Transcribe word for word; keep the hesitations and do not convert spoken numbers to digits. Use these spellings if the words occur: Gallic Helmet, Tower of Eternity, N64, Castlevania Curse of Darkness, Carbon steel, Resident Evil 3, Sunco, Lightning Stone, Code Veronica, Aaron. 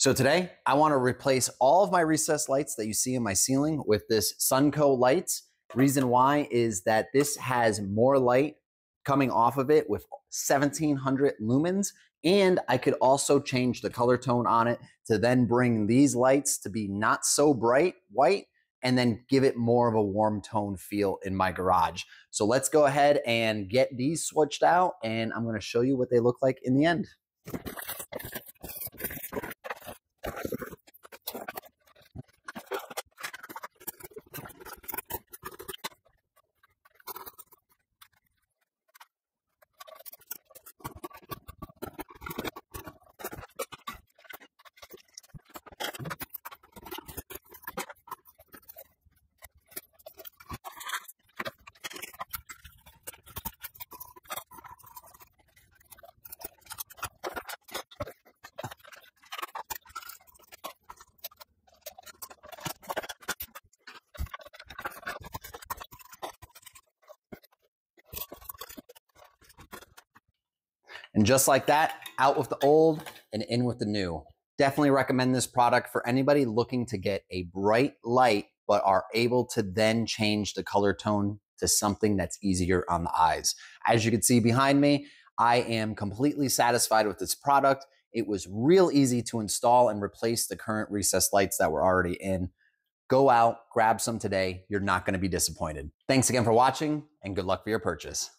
So today I want to replace all of my recessed lights that you see in my ceiling with this Sunco lights. Reason why is that this has more light coming off of it with seventeen hundred lumens, and I could also change the color tone on it to then bring these lights to be not so bright white and then give it more of a warm tone feel in my garage. So let's go ahead and get these switched out, and I'm gonna show you what they look like in the end. And just like that, out with the old and in with the new. Definitely recommend this product for anybody looking to get a bright light, but are able to then change the color tone to something that's easier on the eyes. As you can see behind me, I am completely satisfied with this product. It was real easy to install and replace the current recessed lights that were already in. Go out, grab some today. You're not going to be disappointed. Thanks again for watching, and good luck for your purchase.